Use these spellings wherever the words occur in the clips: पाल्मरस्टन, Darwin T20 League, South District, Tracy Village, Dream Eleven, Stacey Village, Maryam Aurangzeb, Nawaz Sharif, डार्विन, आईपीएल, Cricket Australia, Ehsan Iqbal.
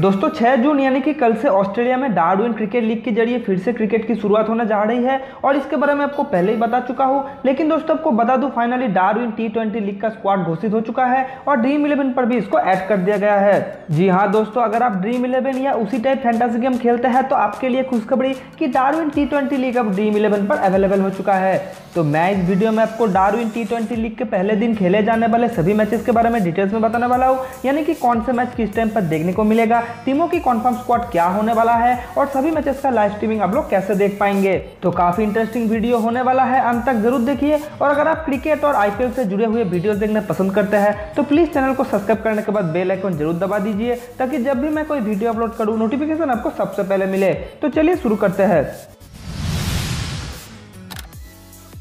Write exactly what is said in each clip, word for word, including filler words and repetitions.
दोस्तों छह जून यानी कि कल से ऑस्ट्रेलिया में डार्विन क्रिकेट लीग के जरिए फिर से क्रिकेट की शुरुआत होने जा रही है और इसके बारे में आपको पहले ही बता चुका हूँ। लेकिन दोस्तों आपको बता दूं finally डार्विन T twenty league का स्क्वाड घोषित हो चुका है और ड्रीम इलेवन पर भी इसको ऐड कर दिया गया है। जी हाँ दोस्तों, अगर आप ड्रीम इलेवन या उसी टाइप फैंटेसी गेम खेलते हैं तो आपके लिए खुशखबरी कि डार्विन टी ट्वेंटी लीग अब ड्रीम इलेवन पर अवेलेबल हो चुका है। तो मैं इस वीडियो में आपको डार्विन टी ट्वेंटी लीग के पहले दिन खेले जाने वाले सभी मैचेस के बारे में डिटेल्स में बताने वाला हूँ, यानी कि कौन से मैच किस टाइम पर देखने को मिलेगा, टीमों की कॉन्फर्म स्क्वाड क्या होने वाला है और सभी मैचेस का लाइव स्ट्रीमिंग आप लोग कैसे देख पाएंगे। तो काफी इंटरेस्टिंग वीडियो होने वाला है, अंत तक जरूर देखिए। और अगर आप क्रिकेट और आईपीएल से जुड़े हुए वीडियोस देखना पसंद करते हैं तो प्लीज चैनल को सब्सक्राइब करने के बाद बेल आइकन जरूर दबा दीजिए ताकि जब भी मैं कोई वीडियो अपलोड करूँ नोटिफिकेशन आपको सबसे पहले मिले। तो चलिए शुरू करते हैं।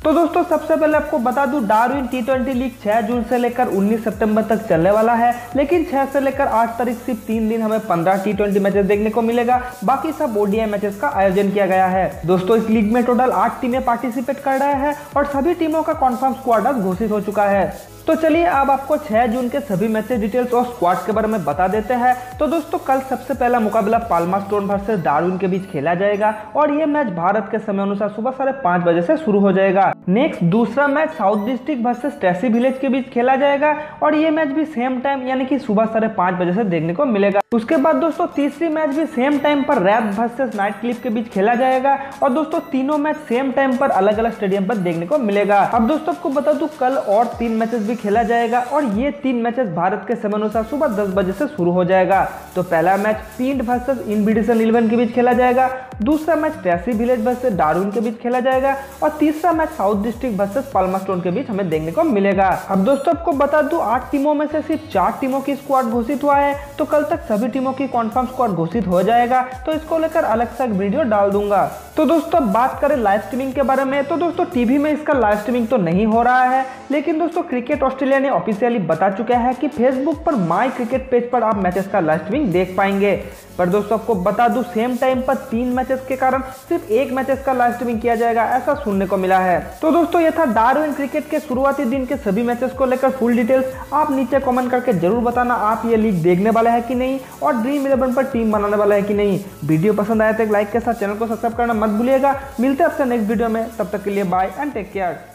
तो दोस्तों सबसे पहले आपको बता दूं डार्विन टी ट्वेंटी लीग छह जून से लेकर उन्नीस सितंबर तक चलने वाला है, लेकिन छह से लेकर आठ तारीख सिर्फ तीन दिन हमें पंद्रह टी ट्वेंटी मैचेस देखने को मिलेगा, बाकी सब ओडीआई मैचेस का आयोजन किया गया है। दोस्तों इस लीग में टोटल आठ टीमें पार्टिसिपेट कर रहे हैं और सभी टीमों का कॉन्फर्म स्क्वाड आज घोषित हो चुका है। तो चलिए अब आपको छह जून के सभी मैचेस डिटेल्स और स्क्वाड के बारे में बता देते हैं। तो दोस्तों कल सबसे पहला मुकाबला पाल्मरस्टन वर्सेस डार्विन के बीच खेला जाएगा और ये मैच भारत के समय अनुसार सुबह साढ़े पाँच बजे से शुरू हो जाएगा। नेक्स्ट दूसरा match south district versus Stacy village के बीच खेला जाएगा और ये मैच भी सेम टाइम यानी कि सुबह साढ़े पाँच बजे से देखने को मिलेगा। उसके बाद दोस्तों तीसरी मैच भी सेम टाइम पर रैप वर्सेस नाइट क्लिप के बीच खेला जाएगा और दोस्तों तीनों मैच सेम टाइम पर अलग अलग स्टेडियम पर देखने को मिलेगा। अब दोस्तों आपको बता दूं कल और तीन मैचेस भी खेला जाएगा और ये तीन मैचेस भारत के समय अनुसार सुबह दस बजे से शुरू हो जाएगा। तो पहला मैच पिंट वर्सेस बिडिसन इलेवन के बीच खेला जाएगा, दूसरा match Tracy village versus डार्विन के बीच खेला जाएगा और तीसरा match south district versus पाल्मरस्टन के बीच हमें देखने को मिलेगा। अब दोस्तों आपको बता दूं आठ टीमों में से सिर्फ चार टीमों की स्क्वाड घोषित हुआ है, तो कल तक सभी टीमों की कॉन्फर्म स्क्वाड घोषित हो जाएगा, तो इसको लेकर अलग से वीडियो डाल दूंगा। तो दोस्तों बात करें लाइव स्ट्रीमिंग के बारे में, तो दोस्तों टीवी में इसका लाइव स्ट्रीमिंग तो नहीं हो रहा है, लेकिन दोस्तों क्रिकेट ऑस्ट्रेलिया ने ऑफिशियली बता चुका है कि फेसबुक पर माय क्रिकेट पेज पर आप मैचेस का लाइव स्ट्रीमिंग देख पाएंगे। पर दोस्तों आपको बता दूं सेम टाइम पर तीन मैचेस के कारण सिर्फ एक मैचेस का लाइव स्ट्रीमिंग किया जाएगा, ऐसा सुनने को मिला है। तो दोस्तों ये था डार्विन क्रिकेट के शुरुआती दिन के सभी मैचेस को लेकर फुल डिटेल्स। आप नीचे कमेंट करके जरूर बताना आप ये लीग देखने वाले हैं कि नहीं और ड्रीम इलेवन पर टीम बनाने वाला है कि नहीं। वीडियो पसंद आया तो एक लाइक के साथ चैनल को सब्सक्राइब करना मत भूलिएगा। मिलते हैं आपसे नेक्स्ट वीडियो में, तब तक के लिए बाय एंड टेक केयर।